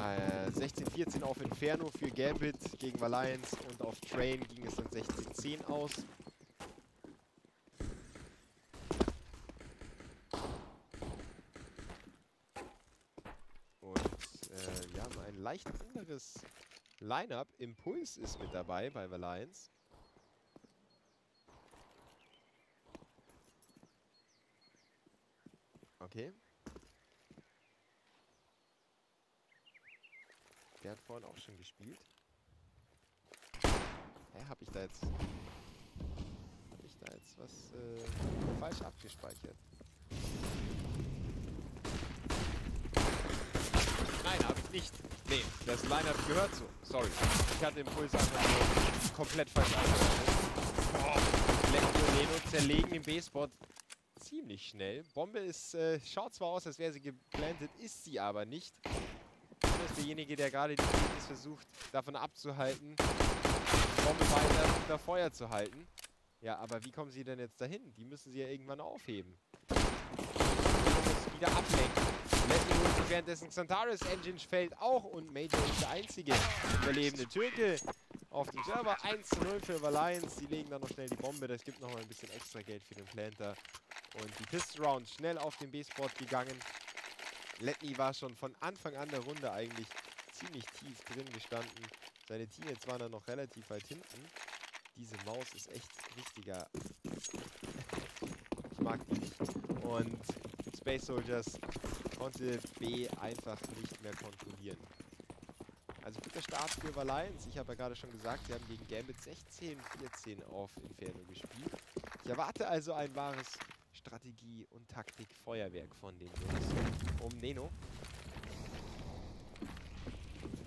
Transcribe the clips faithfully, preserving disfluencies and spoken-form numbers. äh, sechzehn vierzehn auf Inferno für Gambit gegen Valiance und auf Train ging es dann sechzehn zehn aus. Und äh, wir haben ein leicht anderes Line-Up. Impulse ist mit dabei bei Valiance. Okay. Der hat vorhin auch schon gespielt. Hä, hab ich da jetzt... Hab ich da jetzt was äh, falsch abgespeichert? Nein, hab ich nicht. Nee, das Line-Up gehört so. Sorry. Ich hatte Impulse einfach so komplett falsch abgespeichert. Lettny und Neno zerlegen den B-Spot ziemlich schnell. Bombe ist, äh, schaut zwar aus, als wäre sie geplantet, ist sie aber nicht. Ist derjenige, der gerade die Gegner versucht, davon abzuhalten, Bombe weiter unter Feuer zu halten. Ja, aber wie kommen sie denn jetzt dahin? Die müssen sie ja irgendwann aufheben. Die müssen wieder ablenken. Lettny holt sich währenddessen Xantares. Engine fällt auch und Major ist der einzige überlebende Türke auf dem Server. eins zu null für Valiance. Die legen dann noch schnell die Bombe. Das gibt nochmal ein bisschen extra Geld für den Planter. Und die Pist-Round schnell auf den B-Spot gegangen. Lettny war schon von Anfang an der Runde eigentlich ziemlich tief drin gestanden. Seine Teammates waren dann noch relativ weit hinten. Diese Maus ist echt richtiger. Ich mag die nicht. Und Space Soldiers konnte B einfach nicht mehr kontrollieren. Also guter Start für Valiance. Ich habe ja gerade schon gesagt, sie haben gegen Gambit sechzehn vierzehn auf Inferno gespielt. Ich erwarte also ein wahres Strategie- und Taktik-Feuerwerk von den Jungs um Neno.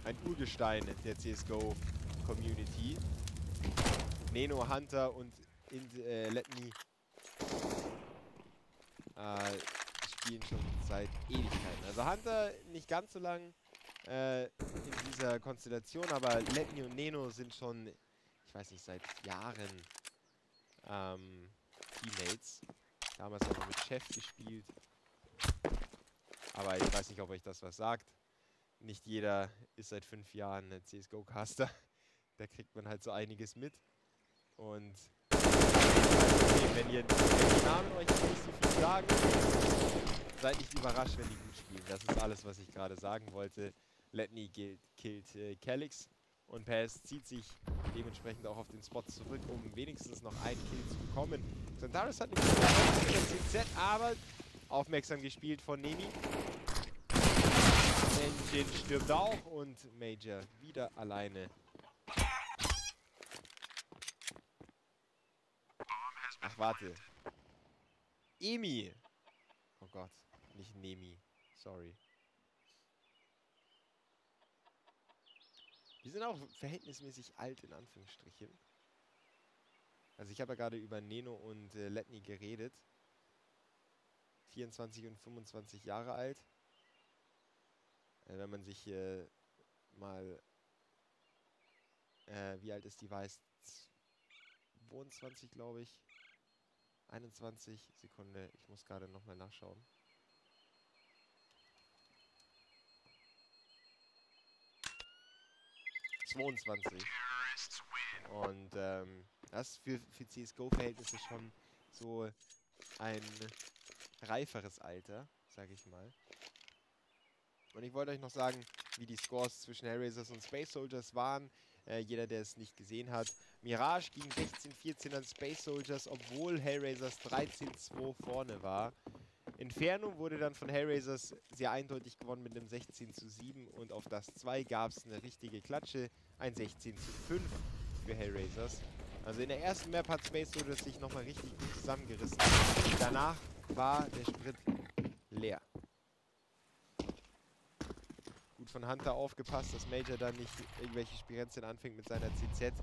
Ein Urgestein der C S G O-Community. Neno, Hunter und äh, Lettny äh, spielen schon seit Ewigkeiten. Also Hunter nicht ganz so lang äh, in dieser Konstellation, aber Lettny und Neno sind schon, ich weiß nicht, seit Jahren ähm, Teammates. Damals auch mit Chef gespielt. Aber ich weiß nicht, ob euch das was sagt. Nicht jeder ist seit fünf Jahren C S G O-Caster. Da kriegt man halt so einiges mit. Und wenn ihr den Namen euch nicht so viel sagen, seid nicht überrascht, wenn die gut spielen. Das ist alles, was ich gerade sagen wollte. Lettny killt äh, Calyx. Und Pass zieht sich dementsprechend auch auf den Spot zurück, um wenigstens noch einen Kill zu bekommen. Xantares hat eine gute Chance mit der C Z, aber aufmerksam gespielt von Nemi. Engine stirbt auch und Major wieder alleine. Ach, warte. Emi. Oh Gott, nicht Nemi. Sorry. Die sind auch verhältnismäßig alt, in Anführungsstrichen. Also ich habe ja gerade über Neno und äh, Lettny geredet. vierundzwanzig und fünfundzwanzig Jahre alt. Äh, wenn man sich äh, mal... Äh, wie alt ist die W A S D? zweiundzwanzig, glaube ich. einundzwanzig Sekunde. Ich muss gerade nochmal nachschauen. zweiundzwanzig. Und ähm, das ist für, für C S G O-Verhältnisse schon so ein reiferes Alter, sage ich mal. Und ich wollte euch noch sagen, wie die Scores zwischen Hellraisers und Space Soldiers waren. Äh, jeder, der es nicht gesehen hat. Mirage ging sechzehn vierzehn an Space Soldiers, obwohl Hellraisers dreizehn zwei vorne war. Inferno wurde dann von Hellraisers sehr eindeutig gewonnen mit einem sechzehn zu sieben und auf das zwei gab es eine richtige Klatsche, ein sechzehn zu fünf für Hellraisers. Also in der ersten Map hat Space Soldiers sich nochmal richtig gut zusammengerissen. Danach war der Sprit leer. Gut von Hunter aufgepasst, dass Major dann nicht irgendwelche Spirenzchen anfängt mit seiner C Z.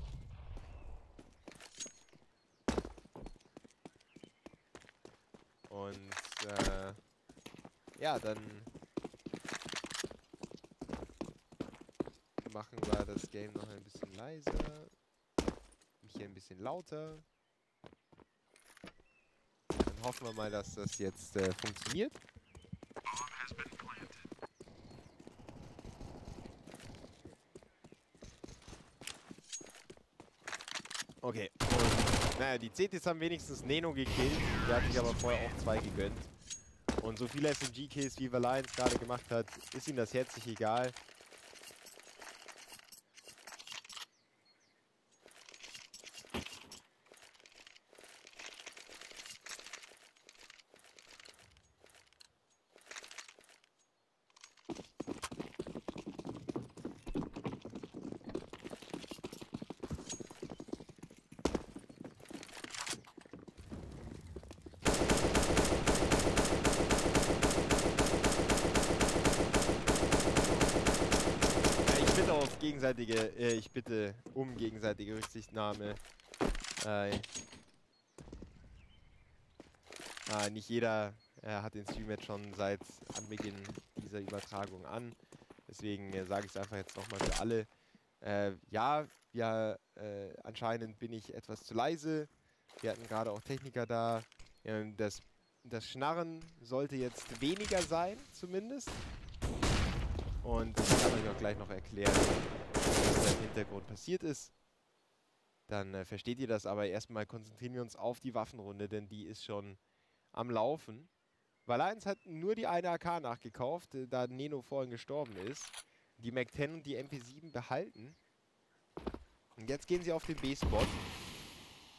Und äh, ja, dann machen wir das Game noch ein bisschen leiser. Mich hier ein bisschen lauter. Dann hoffen wir mal, dass das jetzt äh, funktioniert. Okay. Und, naja, die C Ts haben wenigstens Neno gekillt. Der hat sich aber vorher auch zwei gegönnt. Und so viele S M G-Kills, wie Valiance gerade gemacht hat, ist ihm das herzlich egal. Gegenseitige, äh, ich bitte um gegenseitige Rücksichtnahme. Äh, äh, nicht jeder äh, hat den Stream jetzt schon seit Anbeginn dieser Übertragung an. Deswegen äh, sage ich es einfach jetzt nochmal für alle. Äh, ja, ja äh, anscheinend bin ich etwas zu leise. Wir hatten gerade auch Techniker da. Ähm, das, das Schnarren sollte jetzt weniger sein, zumindest. Und ich kann euch auch gleich noch erklären, was da im Hintergrund passiert ist. Dann äh, versteht ihr das, aber erstmal konzentrieren wir uns auf die Waffenrunde, denn die ist schon am Laufen. Valiance hat nur die eine A K nachgekauft, äh, da Neno vorhin gestorben ist. Die Mac zehn und die M P sieben behalten. Und jetzt gehen sie auf den B-Spot.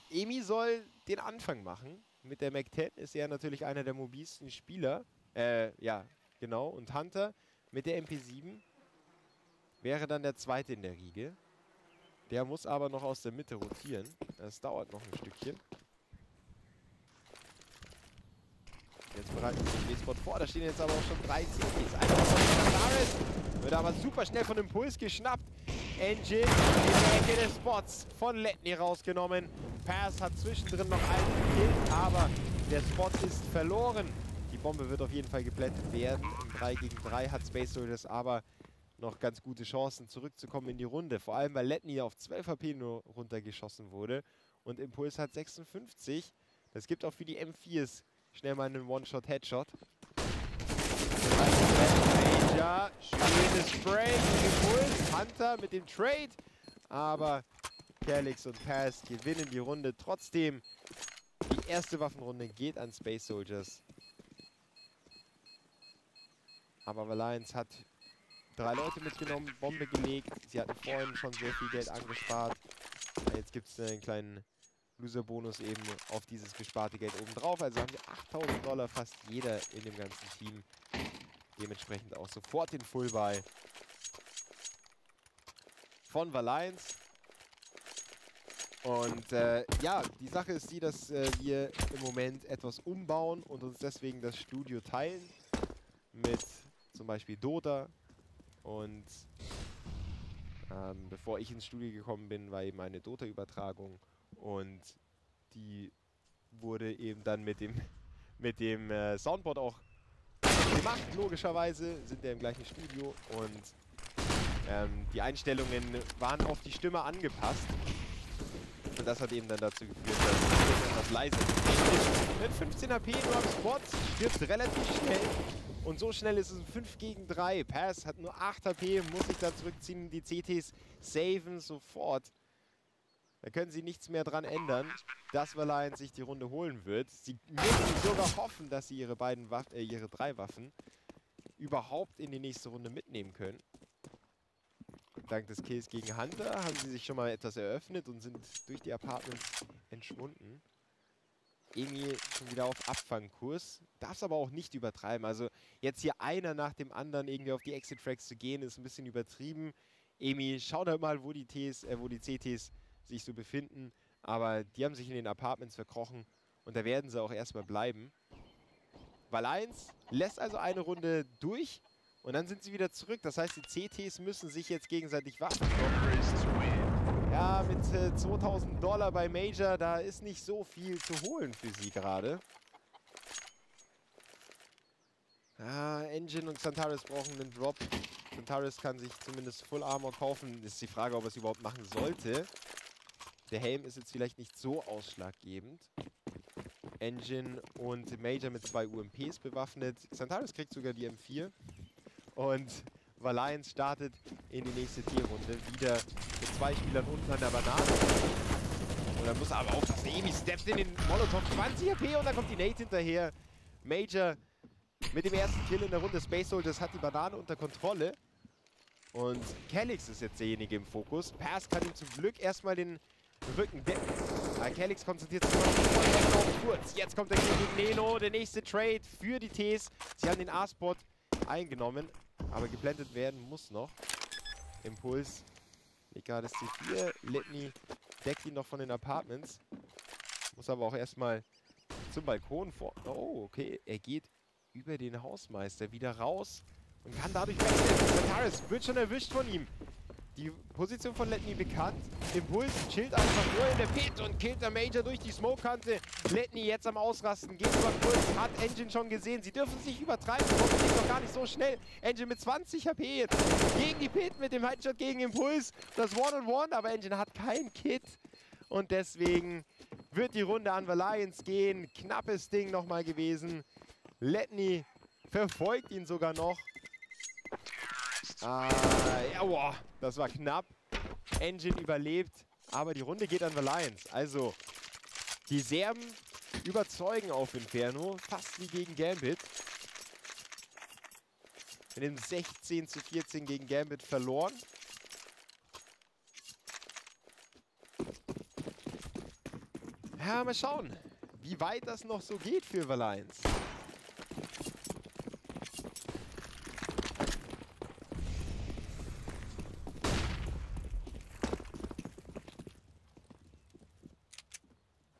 Emi soll den Anfang machen. Mit der Mac zehn ist er natürlich einer der mobilsten Spieler. Äh, ja, genau. Und Hunter mit der M P sieben wäre dann der zweite in der Riege. Der muss aber noch aus der Mitte rotieren. Das dauert noch ein Stückchen. Jetzt bereiten sich den B-Spot vor. Da stehen jetzt aber auch schon dreizehn Gs. Einer von Xantares wird aber super schnell von Impuls geschnappt. Engine in der Ecke des Spots von Lettny rausgenommen. Pass hat zwischendrin noch einen gekillt, aber der Spot ist verloren. Die Bombe wird auf jeden Fall geblendet werden. drei gegen drei hat Space Soldiers aber noch ganz gute Chancen zurückzukommen in die Runde. Vor allem, weil Lettny auf zwölf H P nur runtergeschossen wurde und Impulse hat sechsundfünfzig. Das gibt auch für die M viers schnell mal einen One-Shot-Headshot. Major, schönes Break, Impulse, Hunter mit dem Trade. Aber Calyx und Pass gewinnen die Runde. Trotzdem, die erste Waffenrunde geht an Space Soldiers. Aber Valiance hat drei Leute mitgenommen, Bombe gelegt. Sie hatten vorhin schon sehr viel Geld angespart. Jetzt gibt es einen kleinen Loser-Bonus eben auf dieses gesparte Geld obendrauf. Also haben wir achttausend Dollar fast jeder in dem ganzen Team. Dementsprechend auch sofort den Full-Buy von Valiance. Und äh, ja, die Sache ist die, dass äh, wir im Moment etwas umbauen und uns deswegen das Studio teilen. Mit zum Beispiel Dota, und ähm, bevor ich ins Studio gekommen bin, war eben eine Dota-Übertragung, und die wurde eben dann mit dem, mit dem äh, Soundboard auch gemacht, logischerweise sind wir im gleichen Studio, und ähm, die Einstellungen waren auf die Stimme angepasst, und das hat eben dann dazu geführt, dass es etwas leiser ist. Mit fünfzehn H P nur am Spot, stirbt relativ schnell. Und so schnell ist es ein fünf gegen drei. Pass hat nur acht H P, muss sich da zurückziehen. Die C Ts saven sofort. Da können sie nichts mehr dran ändern, dass Valiance sich die Runde holen wird. Sie müssen sogar hoffen, dass sie ihre, beiden Waff äh, ihre drei Waffen überhaupt in die nächste Runde mitnehmen können. Dank des Kills gegen Hunter haben sie sich schon mal etwas eröffnet und sind durch die Apartments entschwunden. Emi schon wieder auf Abfangkurs. Darf es aber auch nicht übertreiben. Also jetzt hier einer nach dem anderen irgendwie auf die Exit-Tracks zu gehen, ist ein bisschen übertrieben. Emi, schau da mal, wo die, Ts, äh, wo die C Ts sich so befinden. Aber die haben sich in den Apartments verkrochen. Und da werden sie auch erstmal bleiben. Valiance lässt also eine Runde durch. Und dann sind sie wieder zurück. Das heißt, die C Ts müssen sich jetzt gegenseitig warten. Ja, mit äh, zweitausend Dollar bei Major, da ist nicht so viel zu holen für sie gerade. Ah, Engine und Xantares brauchen einen Drop. Xantares kann sich zumindest Full Armor kaufen. Ist die Frage, ob er es überhaupt machen sollte. Der Helm ist jetzt vielleicht nicht so ausschlaggebend. Engine und Major mit zwei U M Ps bewaffnet. Xantares kriegt sogar die M vier. Und Valiance startet in die nächste Tierrunde. Wieder mit zwei Spielern unten an der Banane. Und dann muss er aber aufpassen. Nemi steppt in den Molotov. zwanzig H P und dann kommt die Nate hinterher. Major mit dem ersten Kill in der Runde. Space Soldiers hat die Banane unter Kontrolle. Und Calyx ist jetzt derjenige im Fokus. Pass kann ihm zum Glück erstmal den Rücken decken. Aber Calyx konzentriert sich auf kurz. Jetzt kommt der Kill gegen Neno. Der nächste Trade für die Ts. Sie haben den A-Spot eingenommen. Aber geblendet werden muss noch. Impulse. Egal, das C vier. Lettny deckt ihn noch von den Apartments. Muss aber auch erstmal zum Balkon vor. Oh, okay. Er geht über den Hausmeister wieder raus und kann dadurch wechseln. Xantares wird schon erwischt von ihm. Die Position von Lettny bekannt. Impulse chillt einfach nur in der Pit und killt der Major durch die Smoke-Kante. Lettny jetzt am Ausrasten. Geht über kurz. Hat Engine schon gesehen. Sie dürfen es nicht übertreiben. Das geht doch gar nicht so schnell. Engine mit zwanzig H P jetzt. Gegen die Pit mit dem Headshot gegen Impulse. Das One-on-One. Aber Engine hat kein Kit. Und deswegen wird die Runde an Valiance gehen. Knappes Ding nochmal gewesen. Lettny verfolgt ihn sogar noch. Ah, ja, wow, das war knapp. Engine überlebt, aber die Runde geht an Valiance. Also, die Serben überzeugen auf Inferno, fast wie gegen Gambit. Mit dem sechzehn zu vierzehn gegen Gambit verloren. Ja, mal schauen, wie weit das noch so geht für Valiance.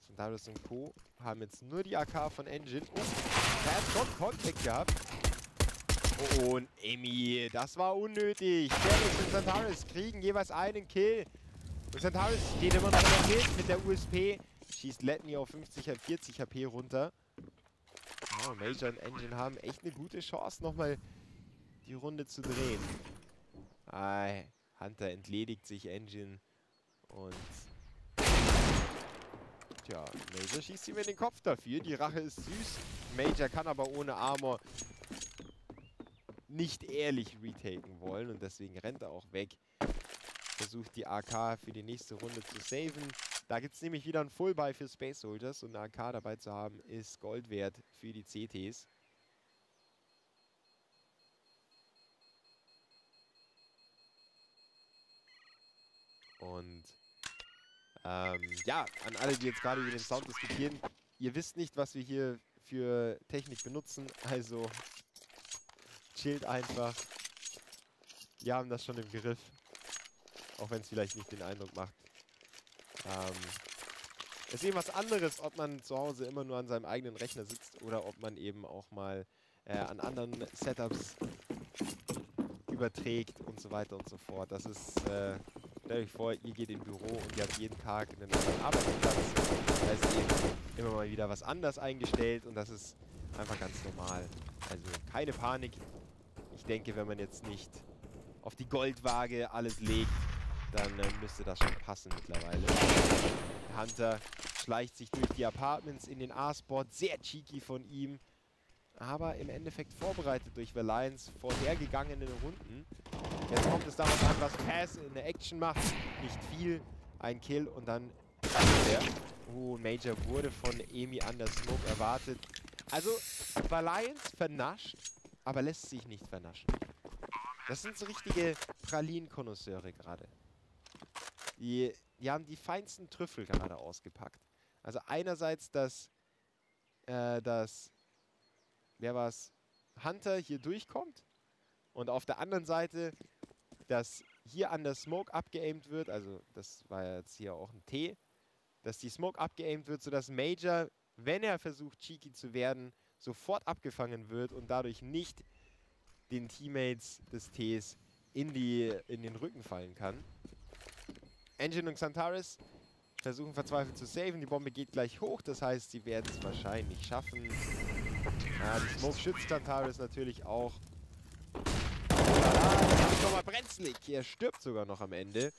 Xantares und Co. haben jetzt nur die A K von Engine. Oh, da hat schon Contact gehabt. Oh, und Emmy, das war unnötig. Calyx und Xantares kriegen jeweils einen Kill. Und Xantares steht immer noch in der Kill mit der U S P. Schießt Lettny auf fünfzig, vierzig H P runter. Oh, Major und Engine haben echt eine gute Chance, nochmal die Runde zu drehen. Ah, Hunter entledigt sich Engine. Und tja, Major schießt ihm in den Kopf dafür. Die Rache ist süß. Major kann aber ohne Armor nicht ehrlich retaken wollen. Und deswegen rennt er auch weg. Versucht die A K für die nächste Runde zu saven. Da gibt es nämlich wieder ein Full-Buy für Space Soldiers. Und eine A K dabei zu haben, ist Gold wert für die C Ts. Und Ähm, ja, an alle, die jetzt gerade über den Sound diskutieren, ihr wisst nicht, was wir hier für Technik benutzen, also chillt einfach. Wir haben das schon im Griff, auch wenn es vielleicht nicht den Eindruck macht. Ähm, es ist eben was anderes, ob man zu Hause immer nur an seinem eigenen Rechner sitzt oder ob man eben auch mal äh, an anderen Setups überträgt und so weiter und so fort. Das ist... Äh, Stellt euch vor, ihr geht im Büro und ihr habt jeden Tag einen anderen Arbeitsplatz. Da ist eben immer mal wieder was anders eingestellt und das ist einfach ganz normal. Also keine Panik. Ich denke, wenn man jetzt nicht auf die Goldwaage alles legt, dann äh, müsste das schon passen mittlerweile. Hunter schleicht sich durch die Apartments in den A-Spot. Sehr cheeky von ihm. Aber im Endeffekt vorbereitet durch Valiance vorhergegangenen Runden. Jetzt kommt es darauf an, was Pass in der Action macht. Nicht viel. Ein Kill und dann... Oh, Major wurde von Emi under Smoke erwartet. Also, Valiance vernascht, aber lässt sich nicht vernaschen. Das sind so richtige Pralinen-Konnoisseure gerade. Die, die haben die feinsten Trüffel gerade ausgepackt. Also einerseits das... Äh, das... Wer war's? Hunter hier durchkommt. Und auf der anderen Seite, dass hier an der Smoke abgeaimt wird, also das war jetzt hier auch ein T, dass die Smoke abgeaimt wird, sodass Major, wenn er versucht, cheeky zu werden, sofort abgefangen wird und dadurch nicht den Teammates des Ts in, die, in den Rücken fallen kann. Engine und Xantares versuchen verzweifelt zu saven, die Bombe geht gleich hoch, das heißt, sie werden es wahrscheinlich schaffen. Ja, die Smoke schützt Xantares natürlich auch. Nochmal brenzlig. Er stirbt sogar noch am Ende.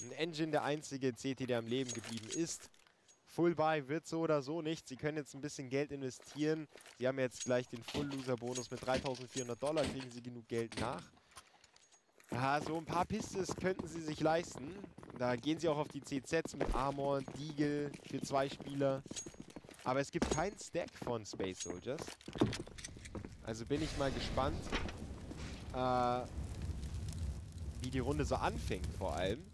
Ein Engine, der einzige C T, der am Leben geblieben ist. Full-Buy wird so oder so nicht. Sie können jetzt ein bisschen Geld investieren. Sie haben jetzt gleich den Full-Loser-Bonus mit dreitausendvierhundert Dollar. Kriegen sie genug Geld nach. Ja, so ein paar Pistes könnten sie sich leisten. Da gehen sie auch auf die C Zs mit Armor, Deagle für zwei Spieler. Aber es gibt keinen Stack von Space Soldiers. Also bin ich mal gespannt, äh, wie die Runde so anfängt vor allem.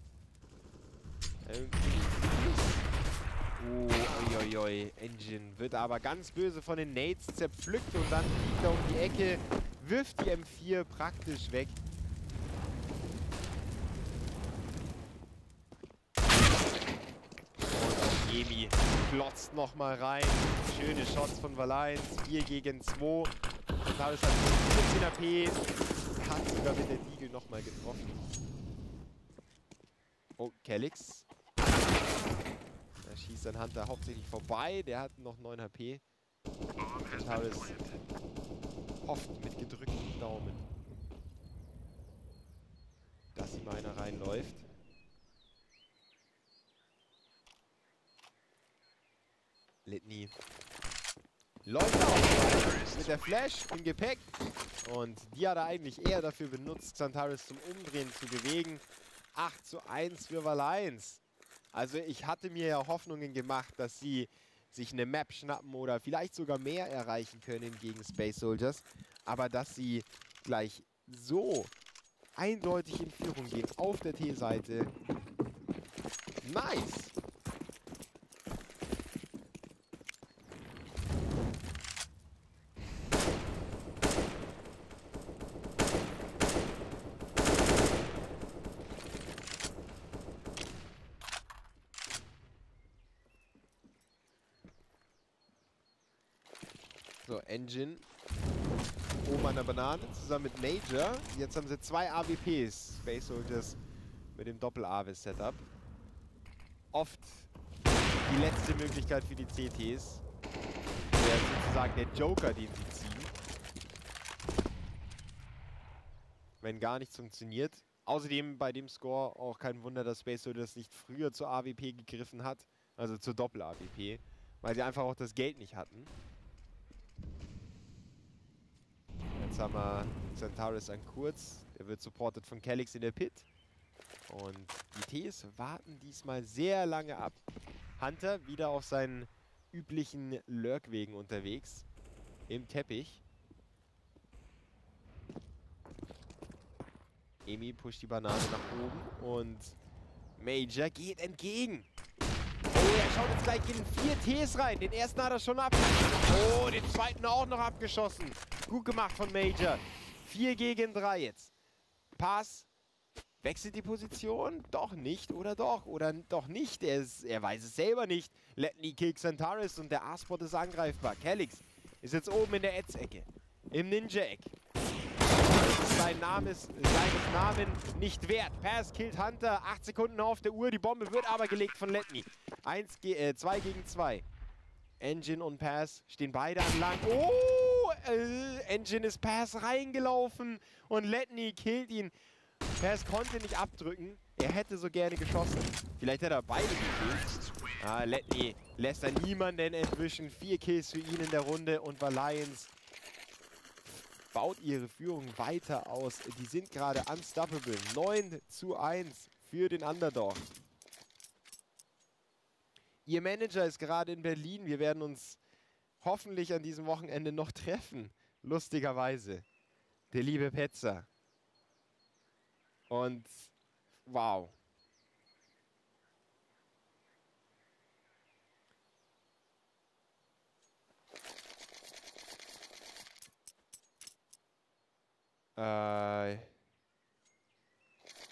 Oh, oi, oi, oi. Engine wird aber ganz böse von den Nades zerpflückt und dann fliegt er um die Ecke, wirft die M vier praktisch weg. Nemi klotzt nochmal rein. Schöne Shots von Valiance. vier gegen zwei. Xantares hat fünfzehn A P. Hat sogar mit der Deagle nochmal getroffen. Oh, Calyx. Da schießt dann Hunter hauptsächlich vorbei. Der hat noch neun H P. Xantares oft mit gedrückten Daumen, dass ihm einer reinläuft. Lettny läuft auch mit der Flash im Gepäck. Und die hat er eigentlich eher dafür benutzt, Xantares zum Umdrehen zu bewegen. acht zu eins für Valiance. Also ich hatte mir ja Hoffnungen gemacht, dass sie sich eine Map schnappen oder vielleicht sogar mehr erreichen können gegen Space Soldiers. Aber dass sie gleich so eindeutig in Führung gehen auf der T-Seite. Nice! Engine, oben an der Banane, zusammen mit Major. Jetzt haben sie zwei A W Ps, Space Soldiers mit dem Doppel-A W Setup. Oft die letzte Möglichkeit für die C Ts. Der ist sozusagen der Joker, den sie ziehen. Wenn gar nichts funktioniert. Außerdem bei dem Score auch kein Wunder, dass Space Soldiers nicht früher zur A W P gegriffen hat, also zur Doppel-A W P, weil sie einfach auch das Geld nicht hatten. Jetzt haben wir Xantares an kurz. Der wird supported von Calyx in der Pit. Und die Ts warten diesmal sehr lange ab. Hunter wieder auf seinen üblichen Lurkwegen unterwegs. Im Teppich. Emi pusht die Banane nach oben. Und Major geht entgegen. Oh, er schaut jetzt gleich in vier Ts rein. Den ersten hat er schon ab. Oh, den zweiten auch noch abgeschossen. Gut gemacht von Major. vier gegen drei jetzt. Pass. Wechselt die Position? Doch nicht, oder doch? Oder doch nicht. Er, ist, er weiß es selber nicht. Lettny killt Xantares und der A-Spot ist angreifbar. Calyx ist jetzt oben in der Ads-Ecke. Im Ninja-Eck. Sein Name ist seines Namen nicht wert. Pass killt Hunter. acht Sekunden auf der Uhr. Die Bombe wird aber gelegt von Lettny. zwei gegen zwei. Engine und Pass stehen beide an lang. Oh! Äh, Engine ist Pass reingelaufen und Lettny killt ihn. Pass konnte nicht abdrücken. Er hätte so gerne geschossen. Vielleicht hätte er beide gekillt. Ah, Lettny lässt er niemanden entwischen. Vier Kills für ihn in der Runde und Valiance baut ihre Führung weiter aus. Die sind gerade unstoppable. neun zu eins für den Underdog. Ihr Manager ist gerade in Berlin. Wir werden uns hoffentlich an diesem Wochenende noch treffen. Lustigerweise. Der liebe Petzer. Und wow. Äh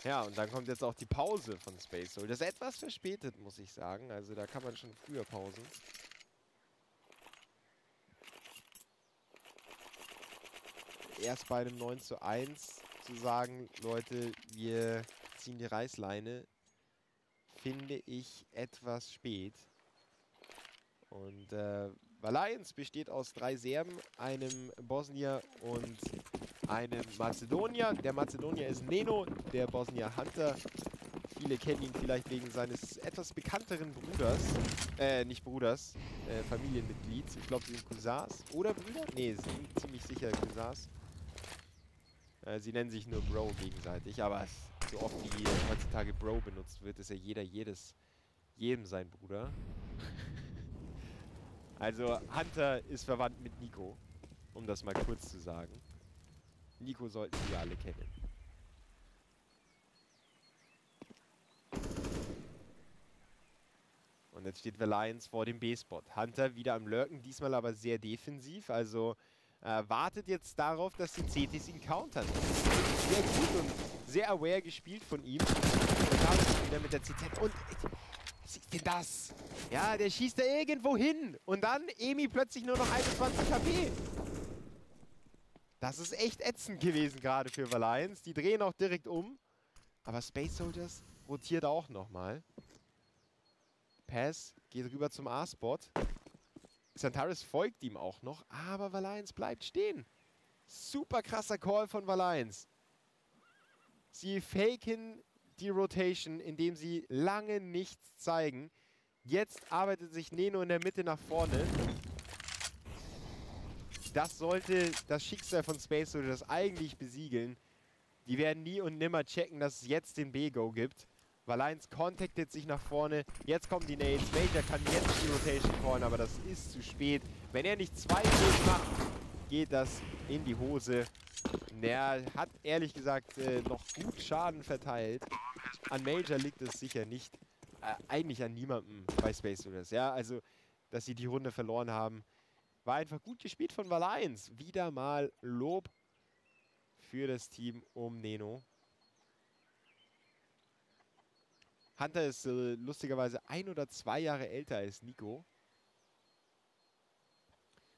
ja, und dann kommt jetzt auch die Pause von Space Soldiers. Das ist etwas verspätet, muss ich sagen. Also da kann man schon früher pausen. Erst bei einem neun zu eins zu sagen, Leute, wir ziehen die Reißleine, finde ich etwas spät. Und äh, Valiance besteht aus drei Serben, einem Bosnier und einem Mazedonier. Der Mazedonier ist Neno, der Bosnier Hunter. Viele kennen ihn vielleicht wegen seines etwas bekannteren Bruders, äh, nicht Bruders, äh, Familienmitglied. Ich glaube, sie sind Cousins oder Brüder? Nee, sie sind ziemlich sicher Cousins. Äh, sie nennen sich nur Bro gegenseitig, aber es, so oft wie heutzutage Bro benutzt wird, ist ja jeder jedes, jedem sein Bruder. Also Hunter ist verwandt mit NiKo, um das mal kurz zu sagen. NiKo sollten wir alle kennen. Und jetzt steht Valiance vor dem B-Spot. Hunter wieder am Lurken, diesmal aber sehr defensiv. Also äh, wartet jetzt darauf, dass die C Ts ihn countern. Sehr gut und sehr aware gespielt von ihm. Und da ist wieder mit der C Z. Und was ist denn das? Ja, der schießt da irgendwo hin. Und dann Emi plötzlich nur noch einundzwanzig H P. Das ist echt ätzend gewesen gerade für Valiance. Die drehen auch direkt um. Aber Space Soldiers rotiert auch nochmal. Pass geht rüber zum A-Spot. Xantares folgt ihm auch noch, aber Valiance bleibt stehen. Super krasser Call von Valiance. Sie faken die Rotation, indem sie lange nichts zeigen. Jetzt arbeitet sich Neno in der Mitte nach vorne. Das sollte das Schicksal von Space Soldiers eigentlich besiegeln. Die werden nie und nimmer checken, dass es jetzt den B-Go gibt. Valiance contactet sich nach vorne. Jetzt kommen die Nades. Major kann jetzt die Rotation callen, aber das ist zu spät. Wenn er nicht zwei Kills macht, geht das in die Hose. Er hat ehrlich gesagt äh, noch gut Schaden verteilt. An Major liegt es sicher nicht. Äh, eigentlich an niemandem bei Space Soldiers. Ja, also, dass sie die Runde verloren haben, war einfach gut gespielt von Valiance. Wieder mal Lob für das Team um Neno. Hunter ist äh, lustigerweise ein oder zwei Jahre älter als NiKo.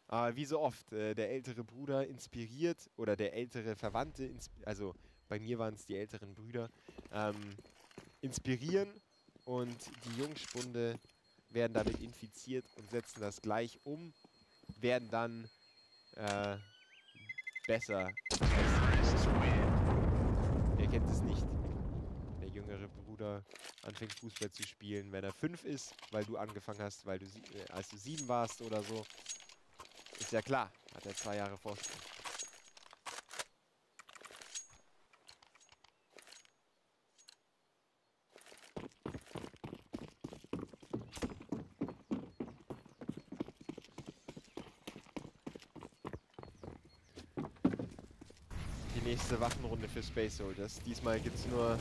Aber wie so oft, äh, der ältere Bruder inspiriert oder der ältere Verwandte, also bei mir waren es die älteren Brüder, ähm, inspirieren und die Jungspunde werden damit infiziert und setzen das gleich um, werden dann äh, besser. Ihr kennt es nicht. Der jüngere Bruder anfängt Fußball zu spielen, wenn er fünf ist, weil du angefangen hast, weil du äh, als du sieben warst oder so. Ist ja klar, hat er zwei Jahre Vorsprung. Die nächste Waffenrunde für Space Soldiers. Diesmal gibt es nur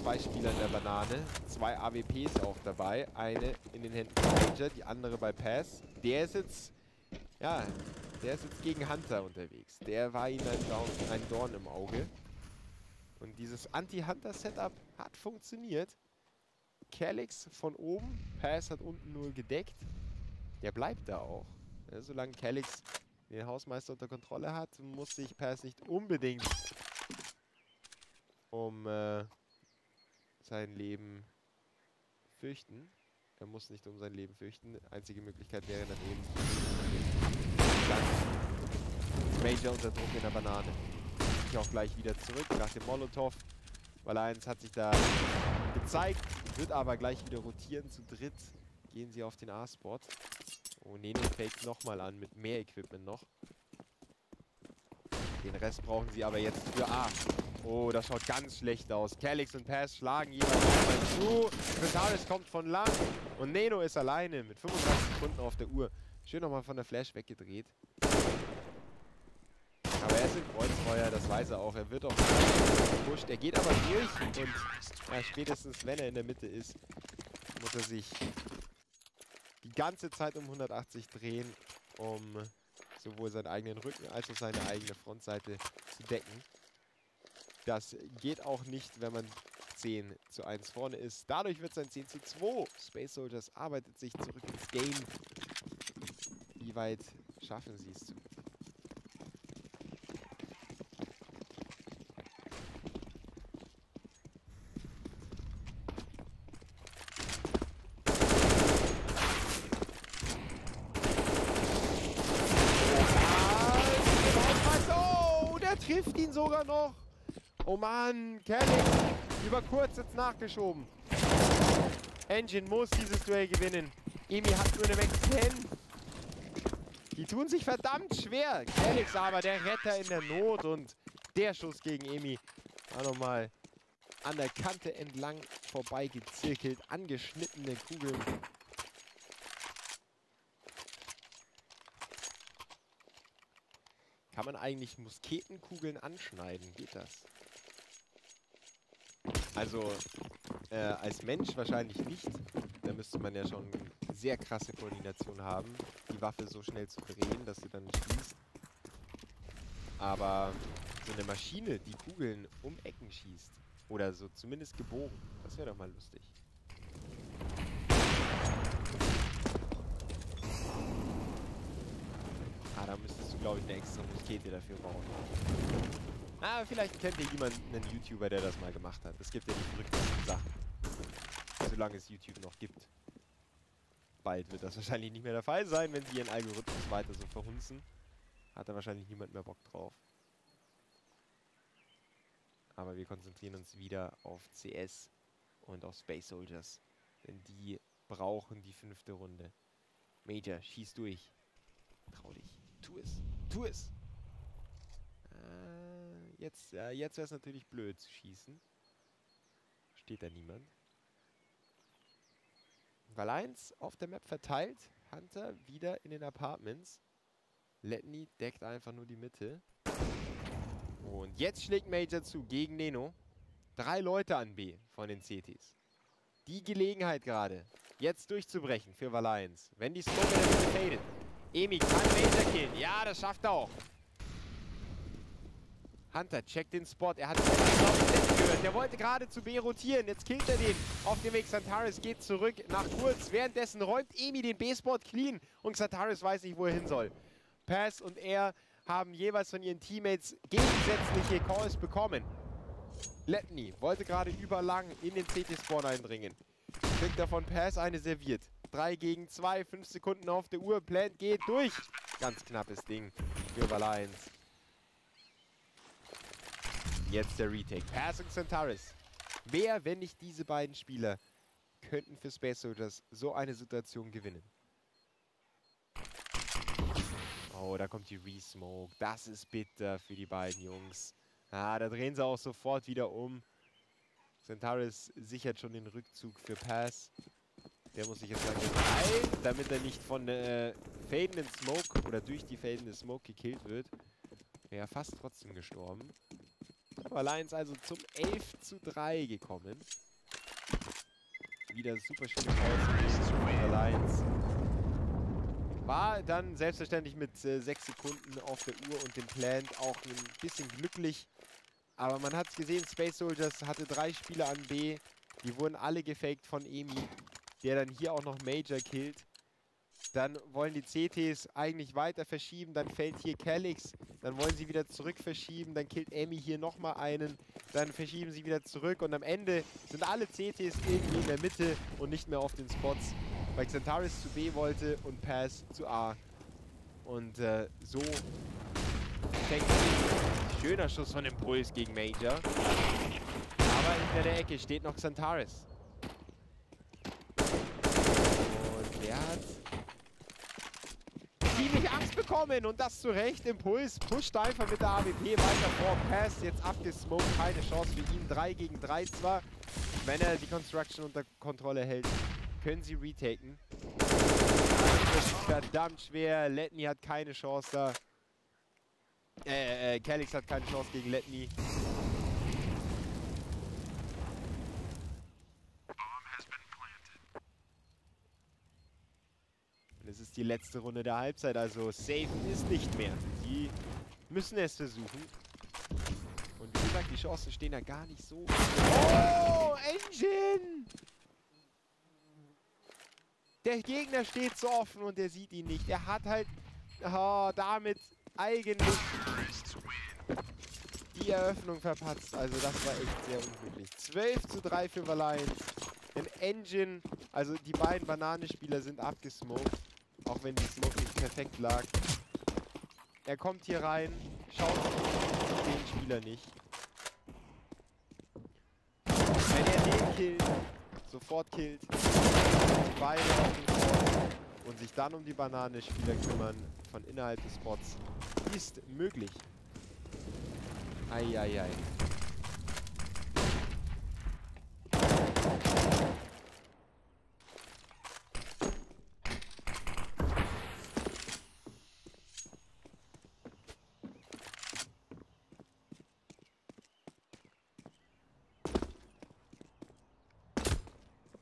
zwei Spieler in der Banane, zwei A W Ps auch dabei, eine in den Händen von Major, die andere bei Pass. Der ist jetzt, ja, der ist jetzt gegen Hunter unterwegs. Der war ihm ein, ein Dorn im Auge. Und dieses Anti-Hunter-Setup hat funktioniert. Calyx von oben, Pass hat unten nur gedeckt. Der bleibt da auch. Ja, solange Calyx den Hausmeister unter Kontrolle hat, muss sich Pass nicht unbedingt um äh, sein Leben fürchten. Er muss nicht um sein Leben fürchten. Einzige Möglichkeit wäre dann eben Major unter Druck in der Banane. Ich auch gleich wieder zurück nach dem Molotow. Valiance hat sich da gezeigt, wird aber gleich wieder rotieren. Zu dritt gehen sie auf den A-Spot. Oh, Neno fällt nochmal an mit mehr Equipment noch. Den Rest brauchen sie aber jetzt für A. Oh, das schaut ganz schlecht aus. Calyx und Pass schlagen jeweils zu. Xantares kommt von lang. Und Neno ist alleine mit fünfunddreißig Sekunden auf der Uhr. Schön nochmal von der Flash weggedreht. Aber er ist im Kreuzfeuer, das weiß er auch. Er wird auch gepusht. Er geht aber durch. Und ja, spätestens wenn er in der Mitte ist, muss er sich die ganze Zeit um hundertachtzig drehen, um sowohl seinen eigenen Rücken als auch seine eigene Frontseite zu decken. Das geht auch nicht, wenn man zehn zu eins vorne ist. Dadurch wird es ein zehn zu zwei. Space Soldiers arbeitet sich zurück ins Game. Wie weit schaffen sie es zu? Oh, der trifft ihn sogar noch. Oh Mann, Calyx über kurz jetzt nachgeschoben. Engine muss dieses Duell gewinnen. Emi hat nur eine Max zehn. Die Die tun sich verdammt schwer. Calyx aber der Retter in der Not und der Schuss gegen Emi war nochmal an der Kante entlang vorbeigezirkelt. Angeschnittene Kugeln. Kann man eigentlich Musketenkugeln anschneiden? Geht das? Also äh, als Mensch wahrscheinlich nicht. Da müsste man ja schon sehr krasse Koordination haben, die Waffe so schnell zu drehen, dass sie dann schießt. Aber so eine Maschine, die Kugeln um Ecken schießt, oder so zumindest gebogen, das wäre doch mal lustig. Ah, da müsstest du, glaube ich, eine extra Muskete dafür bauen. Ah, vielleicht kennt ihr jemanden, einen YouTuber, der das mal gemacht hat. Es gibt ja die verrücktesten Sachen. Solange es YouTube noch gibt. Bald wird das wahrscheinlich nicht mehr der Fall sein, wenn sie ihren Algorithmus weiter so verhunzen. Hat da wahrscheinlich niemand mehr Bock drauf. Aber wir konzentrieren uns wieder auf C S und auf Space Soldiers. Denn die brauchen die fünfte Runde. Major, schieß durch. Trau dich. Tu es. Tu es. Äh, jetzt äh, jetzt wäre es natürlich blöd zu schießen. Steht da niemand. Valiance auf der Map verteilt. Hunter wieder in den Apartments. Lettny deckt einfach nur die Mitte. Und jetzt schlägt Major zu gegen Neno. Drei Leute an B von den C Ts. Die Gelegenheit gerade, jetzt durchzubrechen für Valiance. Wenn die Smoke fadet. Emi kann Major killen. Ja, das schafft er auch. Hunter checkt den Spot. Er hat gehört. Der wollte gerade zu B rotieren. Jetzt killt er den. Auf dem Weg Xantares geht zurück nach kurz. Währenddessen räumt Emi den B-Spot clean. Und Xantares weiß nicht, wo er hin soll. Pass und er haben jeweils von ihren Teammates gegensätzliche Calls bekommen. Lettny wollte gerade überlang in den C T-Spawn eindringen. Kriegt davon Pass eine serviert. drei gegen zwei, fünf Sekunden auf der Uhr. Plant geht durch. Ganz knappes Ding für Valiance. Jetzt der Retake. Pass und Xantares. Wer, wenn nicht diese beiden Spieler, könnten für Space Soldiers so eine Situation gewinnen? Oh, da kommt die Resmoke. Das ist bitter für die beiden Jungs. Ah, da drehen sie auch sofort wieder um. Xantares sichert schon den Rückzug für Pass. Der muss sich jetzt sagen, nein, damit er nicht von äh, fadenden Smoke oder durch die fadende Smoke gekillt wird. Wäre ja fast trotzdem gestorben. Aber Lions also zum elf zu drei gekommen. Wieder super schöne Pause für Lions. War dann selbstverständlich mit äh, sechs Sekunden auf der Uhr und dem Plant auch ein bisschen glücklich. Aber man hat es gesehen, Space Soldiers hatte drei Spieler an B. Die wurden alle gefaked von Emi, der dann hier auch noch Major killt. Dann wollen die C Ts eigentlich weiter verschieben, dann fällt hier Calyx, dann wollen sie wieder zurück verschieben, dann killt Emi hier nochmal einen, dann verschieben sie wieder zurück und am Ende sind alle C Ts irgendwie in der Mitte und nicht mehr auf den Spots, weil Xantares zu B wollte und Pass zu A. Und äh, so fängt sie. Schöner Schuss von Impulse gegen Major. Aber hinter der Ecke steht noch Xantares. Und der hat ziemlich Angst bekommen und das zu Recht. Impulse pusht einfach mit der A W P weiter vor. Pass jetzt abgesmoked, keine Chance für ihn. drei gegen drei zwar. Wenn er die Construction unter Kontrolle hält, können sie retaken. Das ist verdammt schwer. Lettny hat keine Chance da. Äh, äh, Calyx hat keine Chance gegen Lettny. Es ist die letzte Runde der Halbzeit, also safe ist nicht mehr. Die müssen es versuchen. Und wie gesagt, die Chancen stehen da gar nicht so. Oh, Engine! Der Gegner steht so offen und er sieht ihn nicht. Er hat halt oh, damit eigentlich die Eröffnung verpatzt. Also das war echt sehr unglücklich. zwölf zu drei für Valiance. Im Engine, also die beiden Bananenspieler sind abgesmoked. Auch wenn die Smoke nicht perfekt lag. Er kommt hier rein, schaut den Spieler nicht. Wenn er den killt, sofort killt, beide auf den Spot und sich dann um die Bananenspieler kümmern, von innerhalb des Spots ist möglich. Eieiei. Ei, ei.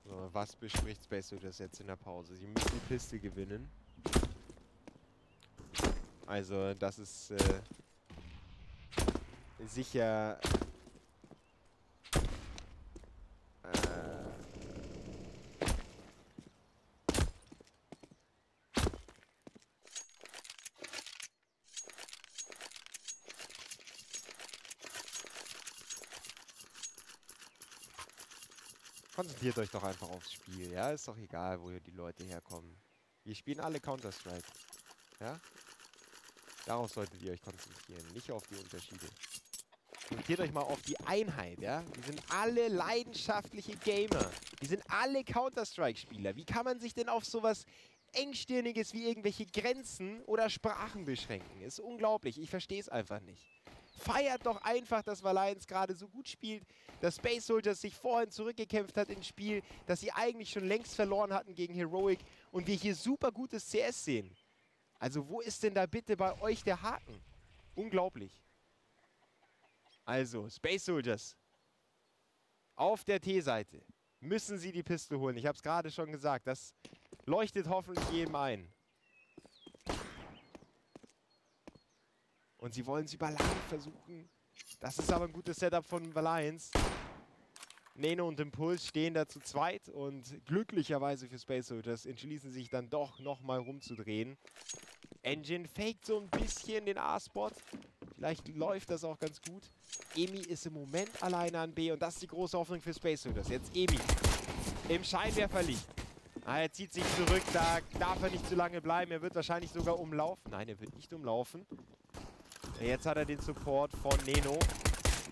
So, was bespricht Space Soldiers jetzt in der Pause? Sie müssen die Piste gewinnen. Also, das ist äh, sicher äh, konzentriert euch doch einfach aufs Spiel, ja? Ist doch egal, wo die Leute herkommen. Wir spielen alle Counter-Strike, ja? Darauf solltet ihr euch konzentrieren, nicht auf die Unterschiede. Konzentriert euch mal auf die Einheit, ja? Wir sind alle leidenschaftliche Gamer. Wir sind alle Counter-Strike-Spieler. Wie kann man sich denn auf sowas Engstirniges wie irgendwelche Grenzen oder Sprachen beschränken? Ist unglaublich, ich verstehe es einfach nicht. Feiert doch einfach, dass Valiance gerade so gut spielt, dass Space Soldiers sich vorhin zurückgekämpft hat ins Spiel, dass sie eigentlich schon längst verloren hatten gegen Heroic und wir hier super gutes C S sehen. Also wo ist denn da bitte bei euch der Haken? Unglaublich. Also, Space Soldiers. Auf der T-Seite müssen sie die Pistole holen. Ich habe es gerade schon gesagt. Das leuchtet hoffentlich jedem ein. Und sie wollen es über Lane versuchen. Das ist aber ein gutes Setup von Valiance. Neno und Impulse stehen da zu zweit. Und glücklicherweise für Space Soldiers entschließen sich dann doch nochmal rumzudrehen. Engine faked so ein bisschen den A-Spot. Vielleicht läuft das auch ganz gut. Emi ist im Moment alleine an B. Und das ist die große Hoffnung für Space Soldiers. Jetzt Emi im Scheinwerferlicht. Ah, er zieht sich zurück. Da darf er nicht zu lange bleiben. Er wird wahrscheinlich sogar umlaufen. Nein, er wird nicht umlaufen. Jetzt hat er den Support von Neno.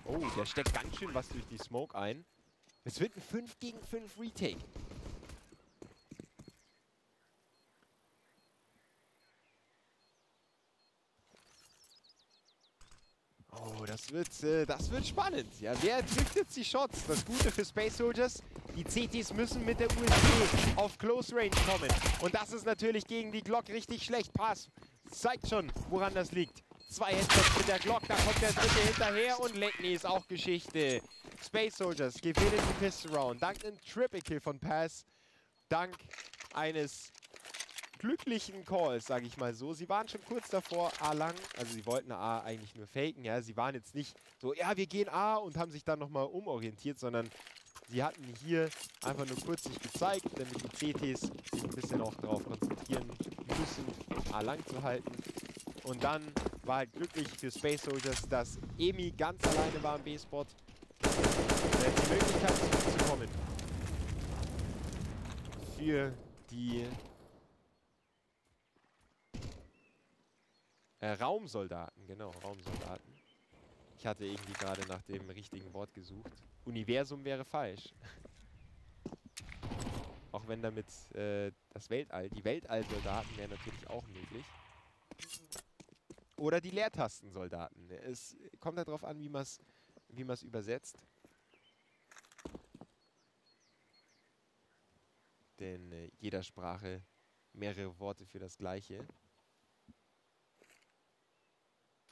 Oh, der steckt ganz schön was durch die Smoke ein. Es wird ein fünf gegen fünf Retake. Oh, das wird, äh, das wird spannend. Ja, wer trifft jetzt die Shots? Das Gute für Space Soldiers, die C Ts müssen mit der U S B auf Close Range kommen. Und das ist natürlich gegen die Glock richtig schlecht. Pass zeigt schon, woran das liegt. Zwei Headshots mit der Glock, da kommt der dritte hinterher und Lettny ist auch Geschichte. Space Soldiers gewinnen die Pistol Round, dank einem Triple Kill von Pass, dank eines glücklichen Calls, sage ich mal so. Sie waren schon kurz davor, A lang, also sie wollten A eigentlich nur faken, ja, sie waren jetzt nicht so, ja, wir gehen A und haben sich dann nochmal umorientiert, sondern sie hatten hier einfach nur kurz sich gezeigt, damit die C Ts sich ein bisschen auch darauf konzentrieren müssen, A lang zu halten. Und dann war halt glücklich für Space Soldiers, dass Emi ganz alleine war im B-Spot. Die Möglichkeit zu kommen für die äh, Raumsoldaten, genau, Raumsoldaten. Ich hatte irgendwie gerade nach dem richtigen Wort gesucht. Universum wäre falsch. Auch wenn damit äh, das Weltall, die Weltallsoldaten wären natürlich auch möglich. Oder die Leertastensoldaten. Es kommt darauf an, wie man es wie man es übersetzt. Denn äh, jeder Sprache mehrere Worte für das Gleiche.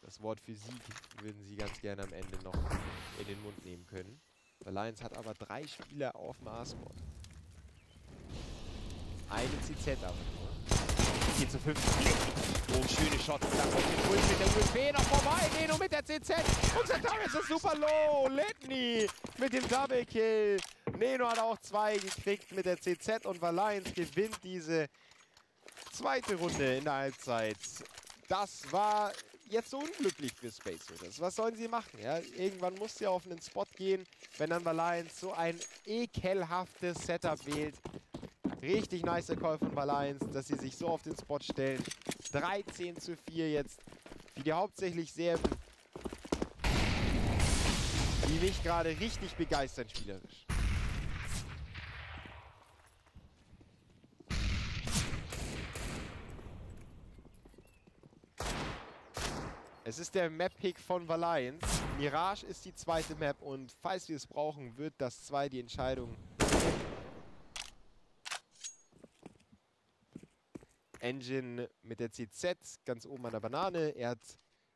Das Wort für Sieg würden sie ganz gerne am Ende noch in den Mund nehmen können. Valiance hat aber drei Spieler auf dem A-Spot. Eine C Z aber nur. Geht zu fünf. Oh, schöne Shots. Da kommt der Puls mit der U S B noch vorbei. Neno mit der C Z. Und Xantares ist super low. Lettny mit dem Double Kill. Neno hat auch zwei gekriegt mit der C Z. Und Valiance gewinnt diese zweite Runde in der Halbzeit. Das war jetzt so unglücklich für Space Soldiers. Was sollen sie machen? Ja? Irgendwann muss sie auf einen Spot gehen, wenn dann Valiance so ein ekelhaftes Setup wählt. Richtig nice Call von Valiance, dass sie sich so auf den Spot stellen. dreizehn zu vier jetzt, für die hauptsächlich Serben, die mich gerade richtig begeistern spielerisch. Es ist der Map-Pick von Valiance. Mirage ist die zweite Map und falls wir es brauchen, wird das zwei die Entscheidung. Engine mit der C Z ganz oben an der Banane. Er hat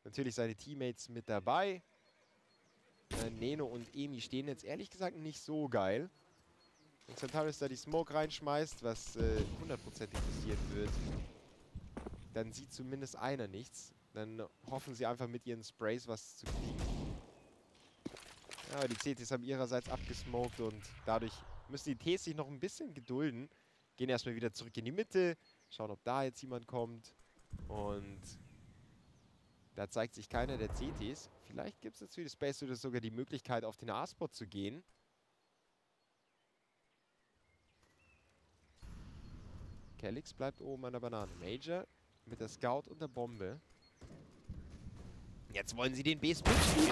natürlich seine Teammates mit dabei. Äh, Neno und Emi stehen jetzt ehrlich gesagt nicht so geil. Und Xantares da die Smoke reinschmeißt, was hundertprozentig äh, passieren wird. Dann sieht zumindest einer nichts. Dann hoffen sie einfach mit ihren Sprays was zu kriegen. Ja, aber die C Ts haben ihrerseits abgesmoked und dadurch müssen die Ts sich noch ein bisschen gedulden. Gehen erstmal wieder zurück in die Mitte, schauen, ob da jetzt jemand kommt. Und da zeigt sich keiner der C Ts. Vielleicht gibt es jetzt für die Space Soldiers sogar die Möglichkeit, auf den A-Spot zu gehen. Calyx bleibt oben an der Banane. Major mit der Scout und der Bombe. Jetzt wollen sie den B-Spot spielen.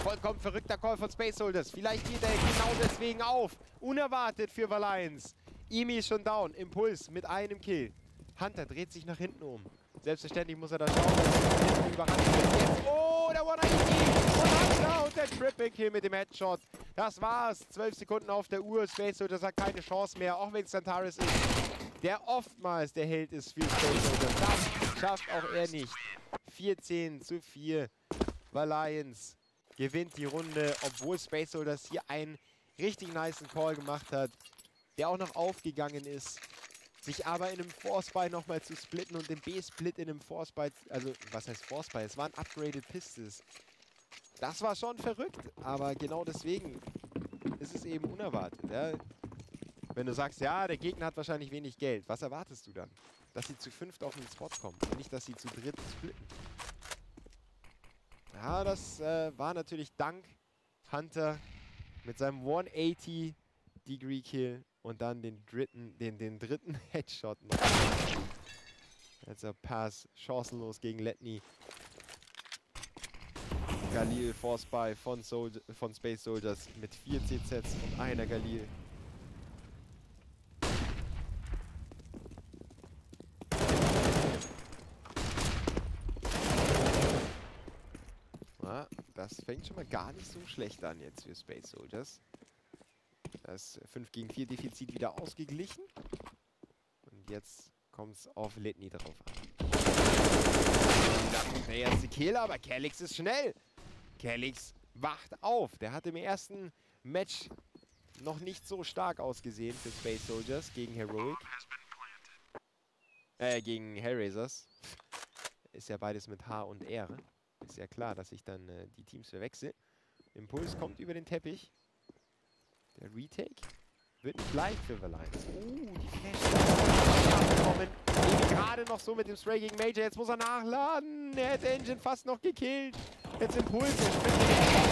Vollkommen verrückter Call von Space Soldiers. Vielleicht geht er genau deswegen auf. Unerwartet für Valiance. Emi ist schon down. Impulse mit einem Kill. Hunter dreht sich nach hinten um. Selbstverständlich muss er da schauen, dass er überrascht wird. Jetzt, oh, der one ninety! Und Hunter und der Triple Kill mit dem Headshot. Das war's. zwölf Sekunden auf der Uhr. Space Soldiers hat keine Chance mehr, auch wenn es Xantares ist. Der oftmals der Held ist für Space Soldiers. Das schafft auch er nicht. vierzehn zu vier. Valiance gewinnt die Runde, obwohl Space Soldiers hier einen richtig nicen Call gemacht hat, der auch noch aufgegangen ist. Sich aber in einem Force-Buy nochmal zu splitten und den B-Split in einem Force-Buy, also was heißt Force-Buy? Es waren Upgraded Pistols. Das war schon verrückt, aber genau deswegen ist es eben unerwartet. Ja? Wenn du sagst, ja, der Gegner hat wahrscheinlich wenig Geld, was erwartest du dann? Dass sie zu fünft auf den Spot kommen und nicht, dass sie zu dritt splitten. Ja, das äh, war natürlich dank Hunter mit seinem one eighty Degree Kill und dann den dritten, den, den dritten Headshot noch. Jetzt der Pass, chancenlos gegen Lettny. Galil Force Buy von, Soldi von Space Soldiers mit vier C Zs und einer Galil. Das fängt schon mal gar nicht so schlecht an jetzt für Space Soldiers. Das fünf gegen vier Defizit wieder ausgeglichen. Und jetzt kommt es auf Lettny drauf an. Das ist der erste Kill, aber Calyx ist schnell. Calyx wacht auf. Der hat im ersten Match noch nicht so stark ausgesehen für Space Soldiers gegen Heroic. Äh, gegen Hellraisers. Ist ja beides mit H und R. Ist ja klar, dass ich dann äh, die Teams verwechsel. Impulse kommt über den Teppich. Der Retake wird nicht leicht für Valiance. Oh, die Flash kommen. Gerade noch so mit dem Stray gegen Major. Jetzt muss er nachladen. Er hätte Engine fast noch gekillt. Jetzt Impulse.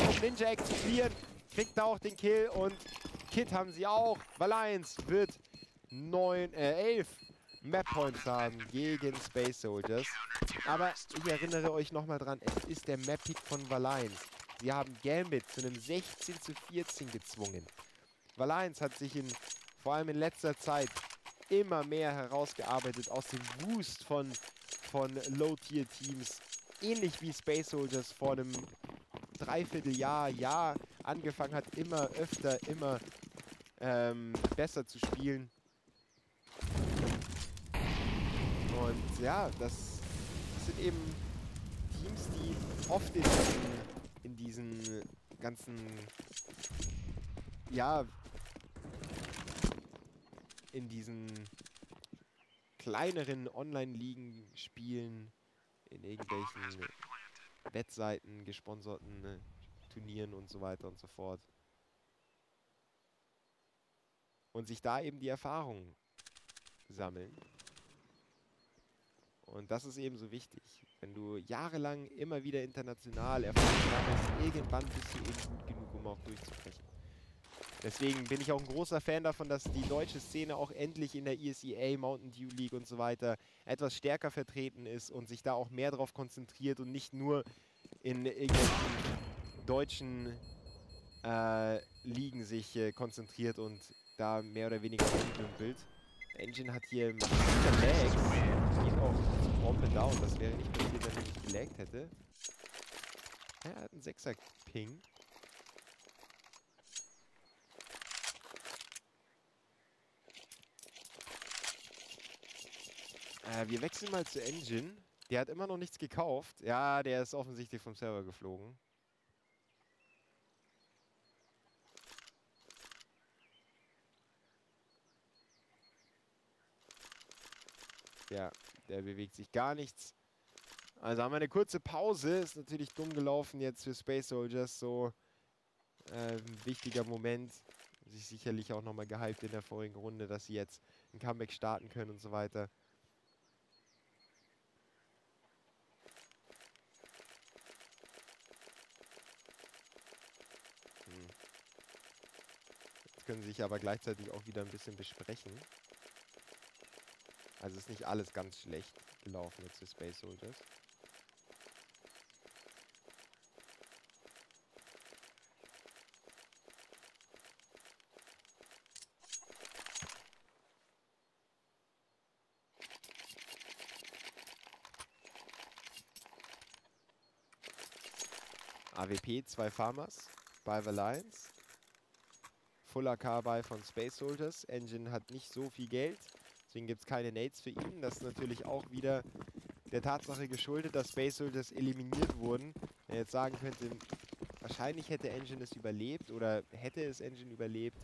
Und Ninja explodiert. Kriegt auch den Kill. Und Kit haben sie auch. Valiance wird neun, äh, elf. Map-Points haben gegen Space Soldiers. Aber ich erinnere euch nochmal dran, es ist der Map-Pick von Valiance. Sie haben Gambit zu einem sechzehn zu vierzehn gezwungen. Valiance hat sich in, vor allem in letzter Zeit immer mehr herausgearbeitet aus dem Boost von, von Low-Tier-Teams. Ähnlich wie Space Soldiers vor einem Dreivierteljahr, Jahr angefangen hat, immer öfter, immer ähm, besser zu spielen. Und ja, das sind eben Teams, die oft in diesen, in diesen ganzen, ja, in diesen kleineren Online-Ligen spielen, in irgendwelchen Wettseiten, gesponserten Turnieren und so weiter und so fort. Und sich da eben die Erfahrung sammeln. Und das ist eben so wichtig. Wenn du jahrelang immer wieder international erfolgreich bist, irgendwann bist du eben gut genug, um auch durchzubrechen. Deswegen bin ich auch ein großer Fan davon, dass die deutsche Szene auch endlich in der E S E A, Mountain Dew League und so weiter etwas stärker vertreten ist und sich da auch mehr drauf konzentriert und nicht nur in irgendwelchen deutschen äh, Ligen sich äh, konzentriert und da mehr oder weniger rumdümpelt. Engine hat hier mit Max, geht auch zur Bombe down. Das wäre nicht passiert, wenn ich nicht gelaggt hätte. Ja, er hat einen Sechser-Ping. Äh, wir wechseln mal zu Engine. Der hat immer noch nichts gekauft. Ja, der ist offensichtlich vom Server geflogen. Ja, der bewegt sich gar nichts. Also haben wir eine kurze Pause. Ist natürlich dumm gelaufen jetzt für Space Soldiers. So äh, ein wichtiger Moment. Sich sicherlich auch nochmal gehypt in der vorigen Runde, dass sie jetzt ein Comeback starten können und so weiter. Hm. Jetzt können sie sich aber gleichzeitig auch wieder ein bisschen besprechen. Also ist nicht alles ganz schlecht gelaufen jetzt für Space Soldiers. A W P, zwei Farmers bei Valiance. Full A K bei von Space Soldiers. Engine hat nicht so viel Geld. Deswegen gibt es keine Nades für ihn. Das ist natürlich auch wieder der Tatsache geschuldet, dass Space Soldiers eliminiert wurden. Wenn er jetzt sagen könnte, wahrscheinlich hätte Engine es überlebt oder hätte es Engine überlebt,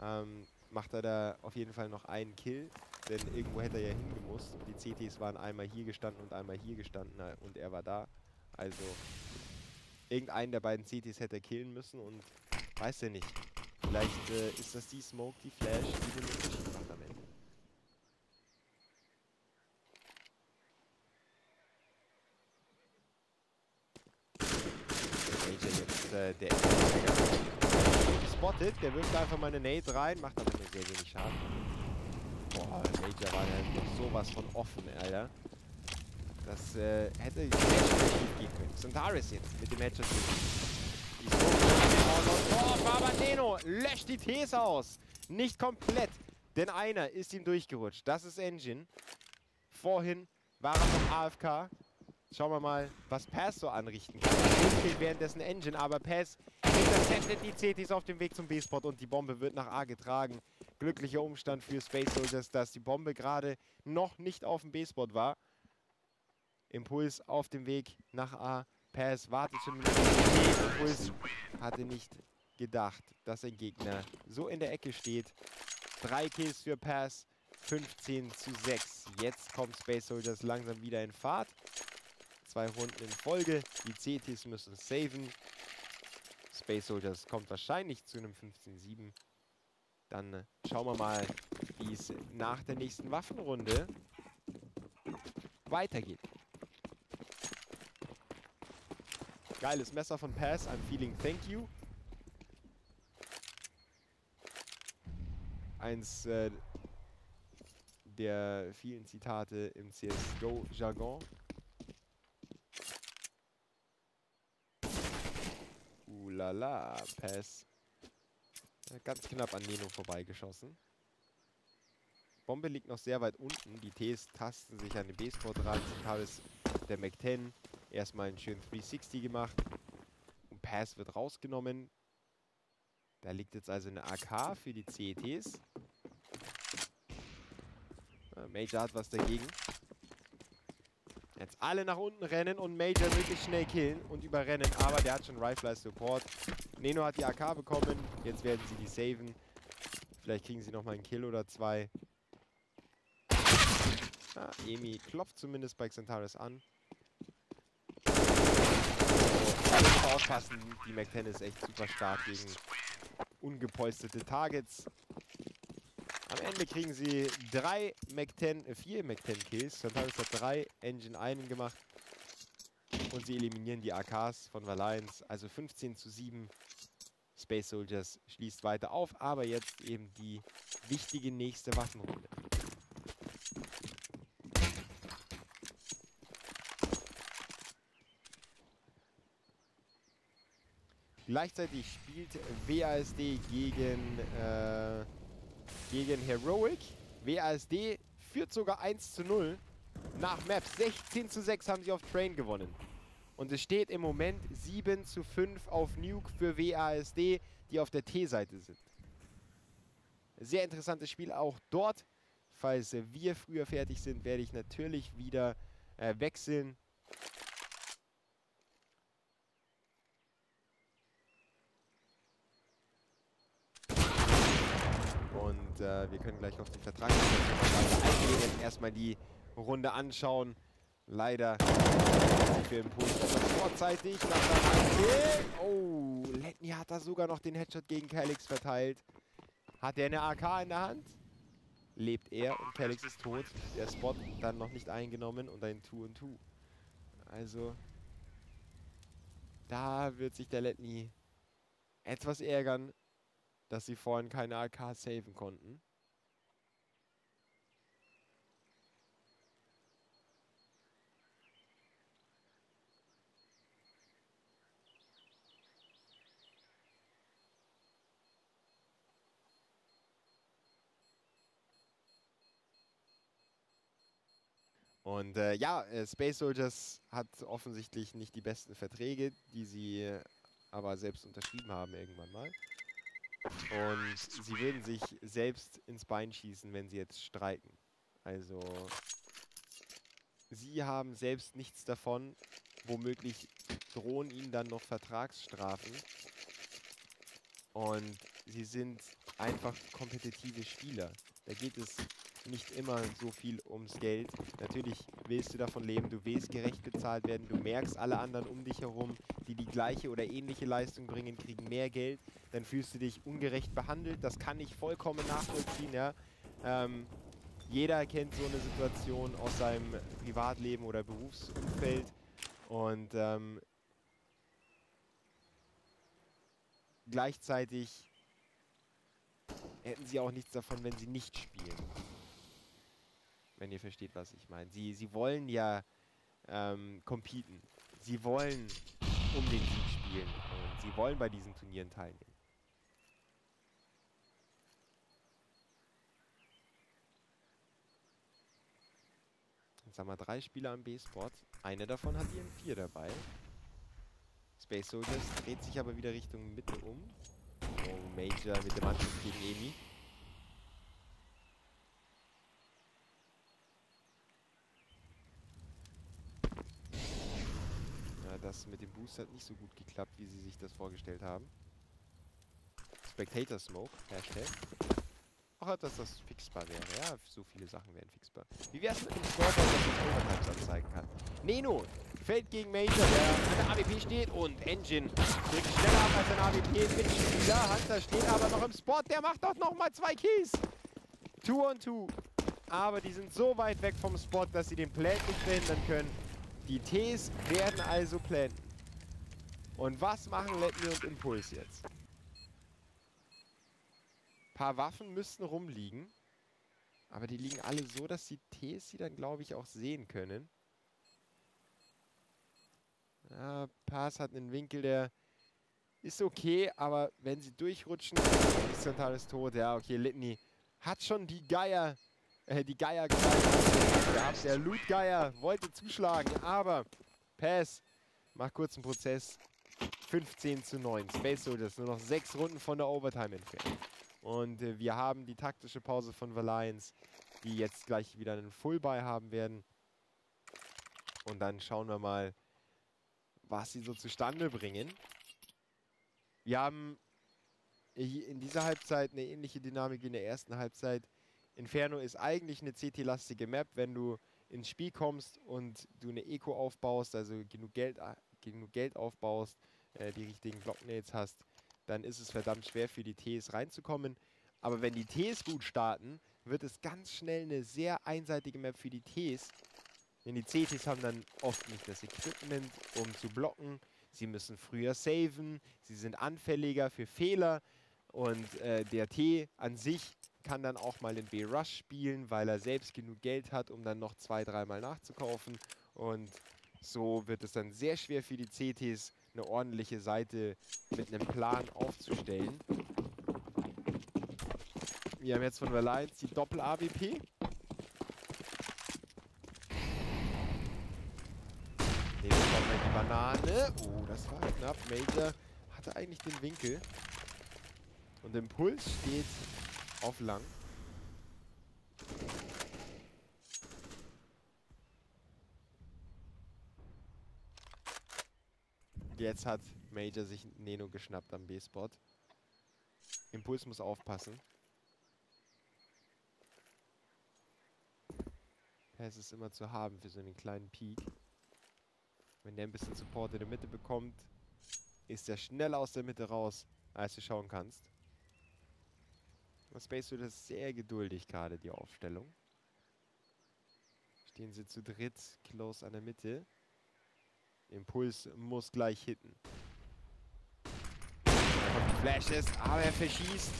ähm, macht er da auf jeden Fall noch einen Kill. Denn irgendwo hätte er ja hingemusst. Die C Ts waren einmal hier gestanden und einmal hier gestanden und er war da. Also irgendeinen der beiden C Ts hätte er killen müssen und weiß er nicht. Vielleicht äh, ist das die Smoke, die Flash, die den Unterschied macht am Ende. Der spottet, der wirft einfach mal eine Nade rein, macht aber nur sehr wenig Schaden. Boah, Major war ja noch sowas von offen, Alter. Das äh, hätte nicht gehen können. Xantares jetzt mit dem Match. Oh, aber Neno löscht die Ts aus. Nicht komplett, denn einer ist ihm durchgerutscht. Das ist Engine. Vorhin war er noch A F K. Schauen wir mal, was Pass so anrichten kann. Nuke geht währenddessen Engine, aber Pass interceptet die C Ts auf dem Weg zum B-Spot und die Bombe wird nach A getragen. Glücklicher Umstand für Space Soldiers, dass die Bombe gerade noch nicht auf dem B-Spot war. Impuls auf dem Weg nach A. Pass wartet schon mit dem Impuls. Hatte nicht gedacht, dass ein Gegner so in der Ecke steht. Drei Kills für Pass, fünfzehn zu sechs. Jetzt kommt Space Soldiers langsam wieder in Fahrt. Zwei Runden in Folge. Die C Ts müssen saven. Space Soldiers kommt wahrscheinlich zu einem fünfzehn sieben. Dann äh, schauen wir mal, wie es nach der nächsten Waffenrunde weitergeht. Geiles Messer von Pass. I'm feeling thank you. Eins äh, der vielen Zitate im C S G O-Jargon. Lala, Pass. Ganz knapp an Neno vorbeigeschossen. Bombe liegt noch sehr weit unten. Die Ts tasten sich an den B-Spot ran. Xantares, der Mac zehn, erstmal einen schönen dreihundertsechzig gemacht. Und Pass wird rausgenommen. Da liegt jetzt also eine A K für die C Ts. Major hat was dagegen. Jetzt alle nach unten rennen und Major wirklich schnell killen und überrennen. Aber der hat schon Rifle Support. Neno hat die A K bekommen. Jetzt werden sie die saven. Vielleicht kriegen sie nochmal einen Kill oder zwei. Ah, Emi klopft zumindest bei Xantares an. So, aufpassen. Die Mac zehn ist echt super stark gegen ungepolsterte Targets. Am Ende kriegen sie drei Mac zehn, vier Mac zehn Kills. Xantares hat drei, Engine einen gemacht. Und sie eliminieren die A Ks von Valiance. Also fünfzehn zu sieben. Space Soldiers schließt weiter auf. Aber jetzt eben die wichtige nächste Waffenrunde. Gleichzeitig spielt W A S D gegen... Äh, gegen Heroic. W A S D führt sogar eins zu null. nach Maps. sechzehn zu sechs haben sie auf Train gewonnen. Und es steht im Moment sieben zu fünf auf Nuke für W A S D, die auf der T-Seite sind. Sehr interessantes Spiel auch dort. Falls wir früher fertig sind, werde ich natürlich wieder äh, wechseln. Und äh, wir können gleich auf den Vertrag eingehen. Erstmal die Runde anschauen. Leider für Impulse vorzeitig. Oh, Lettny hat da sogar noch den Headshot gegen Calyx verteilt. Hat er eine A K in der Hand? Lebt er und Calyx ist tot. Der Spot dann noch nicht eingenommen und ein zwei und zwei. Also, da wird sich der Lettny etwas ärgern, dass sie vorhin keine A K saven konnten. Und äh, ja, Space Soldiers hat offensichtlich nicht die besten Verträge, die sie äh, aber selbst unterschrieben haben irgendwann mal. Und sie würden sich selbst ins Bein schießen, wenn sie jetzt streiken. Also, sie haben selbst nichts davon. Womöglich drohen ihnen dann noch Vertragsstrafen. Und sie sind einfach kompetitive Spieler. Da geht es nicht immer so viel ums Geld. Natürlich willst du davon leben, du willst gerecht bezahlt werden, du merkst, alle anderen um dich herum, die die gleiche oder ähnliche Leistung bringen, kriegen mehr Geld, dann fühlst du dich ungerecht behandelt, das kann ich vollkommen nachvollziehen, ja. Ähm, jeder kennt so eine Situation aus seinem Privatleben oder Berufsumfeld und ähm, gleichzeitig hätten sie auch nichts davon, wenn sie nicht spielen. Wenn ihr versteht, was ich meine. Sie, sie wollen ja ähm, competen. Sie wollen um den Sieg spielen. Und sie wollen bei diesen Turnieren teilnehmen. Jetzt haben wir drei Spieler am B-Spot. Einer davon hat die M vier dabei. Space Soldiers dreht sich aber wieder Richtung Mitte um. Oh, M A J drei mit dem Anschluss gegen Nemi. Das mit dem Boost hat nicht so gut geklappt, wie sie sich das vorgestellt haben. Spectator Smoke, Hashtag. Auch dass das fixbar wäre. Ja, so viele Sachen wären fixbar. Wie wär's mit dem Scoreboard, dass man Overtimes anzeigen kann? Neno fällt gegen M A J drei, der an der A W P steht und Engine drückt schneller ab als ein A W P-Mitspieler. Hunter steht aber noch im Spot, der macht doch nochmal zwei Kills. Two on two. Aber die sind so weit weg vom Spot, dass sie den Play nicht verhindern können. Die Ts werden also planten. Und was machen Lettny und Impulse jetzt? Ein paar Waffen müssten rumliegen. Aber die liegen alle so, dass die Ts sie dann, glaube ich, auch sehen können. Ja, Pass hat einen Winkel, der ist okay, aber wenn sie durchrutschen, ist Xantares tot. Ja, okay, Lettny hat schon die Geier. Die Geier gehabt, der Loot-Geier wollte zuschlagen, aber Pass macht kurzen Prozess. fünfzehn zu neun. Space Soldiers nur noch sechs Runden von der Overtime entfernt. Und äh, wir haben die taktische Pause von Valiance, die jetzt gleich wieder einen Full-Buy haben werden. Und dann schauen wir mal, was sie so zustande bringen. Wir haben in dieser Halbzeit eine ähnliche Dynamik wie in der ersten Halbzeit. Inferno ist eigentlich eine C T-lastige Map, wenn du ins Spiel kommst und du eine Eco aufbaust, also genug Geld, genug Geld aufbaust, äh, die richtigen Blocknades hast, dann ist es verdammt schwer für die Ts reinzukommen. Aber wenn die Ts gut starten, wird es ganz schnell eine sehr einseitige Map für die Ts. Denn die C Ts haben dann oft nicht das Equipment, um zu blocken. Sie müssen früher saven, sie sind anfälliger für Fehler und äh, der T an sich kann dann auch mal den B-Rush spielen, weil er selbst genug Geld hat, um dann noch zwei, dreimal nachzukaufen. Und so wird es dann sehr schwer für die C Ts, eine ordentliche Seite mit einem Plan aufzustellen. Wir haben jetzt von Valiance die Doppel-A W P. Jetzt kommt die Banane. Oh, das war knapp. major hatte eigentlich den Winkel. Und Impulse steht auf lang. Jetzt hat major sich Neno geschnappt am B-Spot. Impulse muss aufpassen. Pass ist immer zu haben für so einen kleinen Peak. Wenn der ein bisschen Support in der Mitte bekommt, ist er schneller aus der Mitte raus, als du schauen kannst. Und Space Soldiers ist sehr geduldig gerade, die Aufstellung. Stehen sie zu dritt, close an der Mitte. Impulse muss gleich hitten. Flash ist, aber er verschießt.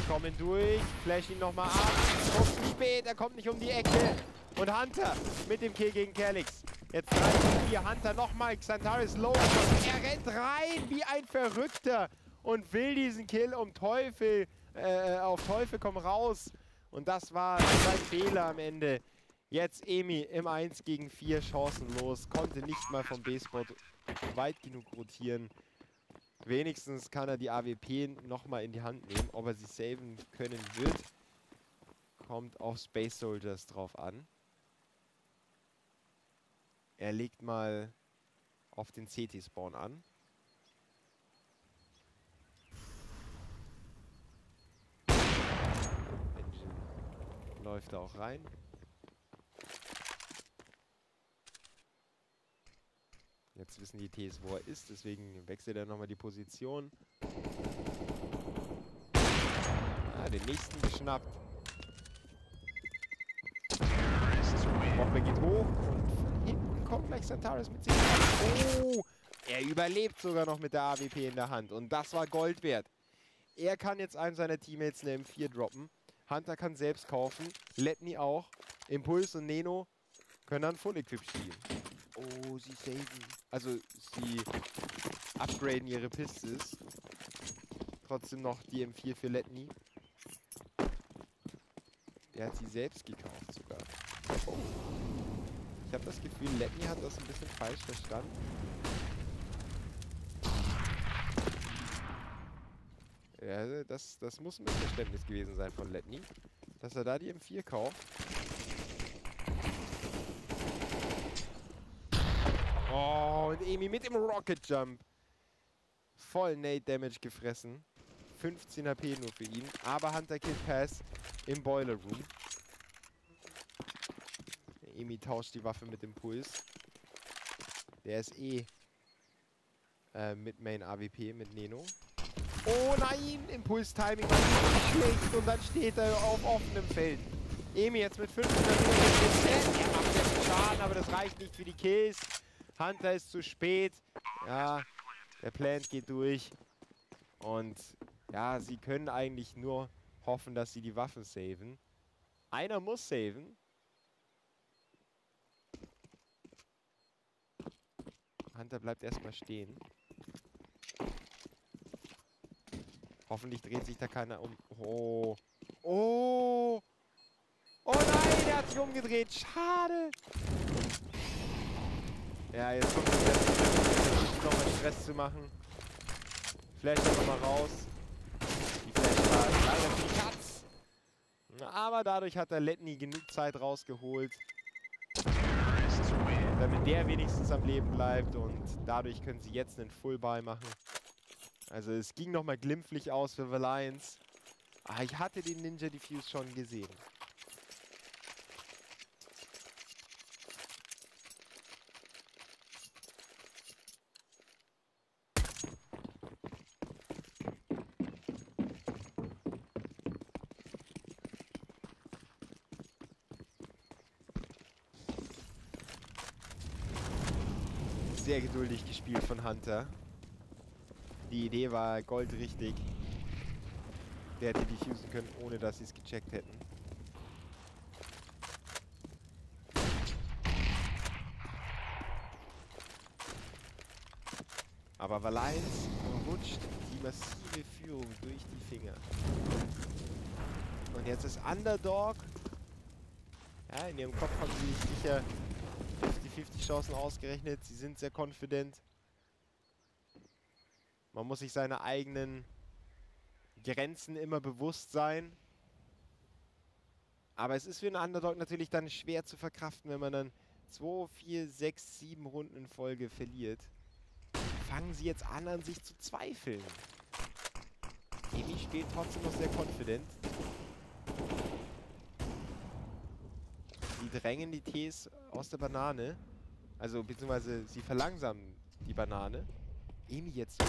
Die kommen durch, flash ihn nochmal ab. Kommt zu spät, er kommt nicht um die Ecke. Und Hunter mit dem Kill gegen Calyx. Jetzt drei zu vier, Hunter nochmal, Xantares low. Er rennt rein wie ein Verrückter und will diesen Kill um Teufel, äh, auf Teufel komm raus. Und das war sein Fehler am Ende. Jetzt Emi im eins gegen vier, chancenlos, konnte nicht mal vom B-Spot weit genug rotieren. Wenigstens kann er die A W P nochmal in die Hand nehmen. Ob er sie saven können wird, kommt auf Space Soldiers drauf an. Er legt mal auf den C T-Spawn an. Engine läuft da auch rein. Jetzt wissen die Ts, wo er ist, deswegen wechselt er nochmal die Position. Ah, den nächsten geschnappt. Bombe geht hoch und von hinten kommt gleich Xantares mit sich. Oh, er überlebt sogar noch mit der A W P in der Hand und das war Gold wert. Er kann jetzt einem seiner Teammates eine M vier droppen. Hunter kann selbst kaufen, Lettny auch. Impulse und Neno können dann Full Equip spielen. Oh, sie saven. Also, sie upgraden ihre Pistols. Trotzdem noch die M vier für Lettny. Der hat sie selbst gekauft sogar. Oh. Ich habe das Gefühl, Lettny hat das ein bisschen falsch verstanden. Ja, das, das muss ein Missverständnis gewesen sein von Lettny, dass er da die M vier kauft. Oh, und Emi mit dem Rocket Jump. Voll Nade Damage gefressen. fünfzehn H P nur für ihn. Aber Hunter Kill Pass im Boiler Room. Emi tauscht die Waffe mit dem Puls. Der ist eh äh, mit Main A W P, mit Neno. Oh nein, Impuls-Timing war schlecht und dann steht er auf offenem Feld. Emi jetzt mit fünfzehn H P. Er macht jetzt Schaden, aber das reicht nicht für die Kills. Hunter ist zu spät. Ja, der Plant geht durch. Und ja, sie können eigentlich nur hoffen, dass sie die Waffen saven. Einer muss saven. Hunter bleibt erstmal stehen. Hoffentlich dreht sich da keiner um. Oh. Oh. Oh nein, der hat sich umgedreht. Schade. Ja, jetzt kommt das letzte Mal, nochmal Stress zu machen. Flash nochmal raus. Die Flash war leider für die Katz. Aber dadurch hat der Lettny genug Zeit rausgeholt, damit der wenigstens am Leben bleibt. Und dadurch können sie jetzt einen Full-Buy machen. Also es ging nochmal glimpflich aus für Valiance. Ah, ich hatte den Ninja Defuse schon gesehen. Sehr geduldig gespielt von Hunter. Die Idee war goldrichtig. Der hätte defusen können, ohne dass sie es gecheckt hätten. Aber Valiance rutscht die massive Führung durch die Finger. Und jetzt ist Underdog. Ja, in ihrem Kopf haben sie sich sicher fünfzig Chancen ausgerechnet. Sie sind sehr confident. Man muss sich seine eigenen Grenzen immer bewusst sein. Aber es ist für einen Underdog natürlich dann schwer zu verkraften, wenn man dann zwei, vier, sechs, sieben Runden in Folge verliert. Fangen sie jetzt an, an sich zu zweifeln. Nemi steht trotzdem noch sehr confident. Sie drängen die Tees aus der Banane. Also, beziehungsweise, sie verlangsamen die Banane. Nemi jetzt. Oh!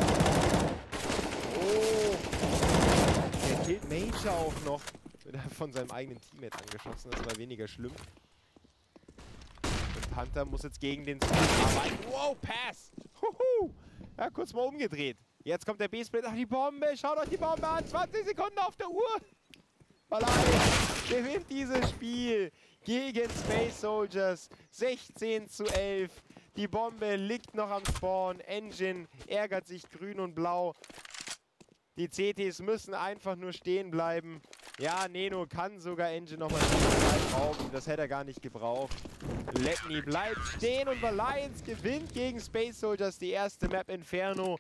Der killt Major auch noch. Wird von seinem eigenen Teammate angeschossen. Das war weniger schlimm. Und Panther muss jetzt gegen den Split arbeiten. Wow, Pass! Huhu! Ja, kurz mal umgedreht. Jetzt kommt der B-Split. Ach, die Bombe! Schaut euch die Bombe an! zwanzig Sekunden auf der Uhr! Valiance gewinnt dieses Spiel gegen Space Soldiers. sechzehn zu elf. Die Bombe liegt noch am Spawn. Engine ärgert sich grün und blau. Die C Ts müssen einfach nur stehen bleiben. Ja, Neno kann sogar Engine nochmal rauben. Das hätte er gar nicht gebraucht. Lettny bleibt stehen und Valiance gewinnt gegen Space Soldiers die erste Map Inferno.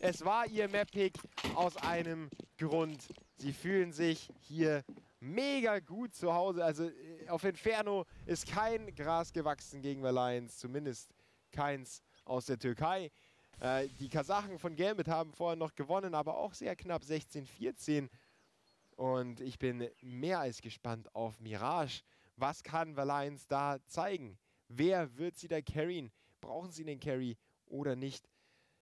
Es war ihr Map-Pick aus einem Grund. Sie fühlen sich hier mega gut zu Hause. Also auf Inferno ist kein Gras gewachsen gegen Valiance, zumindest keins aus der Türkei. Äh, die Kasachen von Gambit haben vorher noch gewonnen, aber auch sehr knapp sechzehn vierzehn. Und ich bin mehr als gespannt auf Mirage. Was kann Valiance da zeigen? Wer wird sie da carryen? Brauchen sie den Carry oder nicht?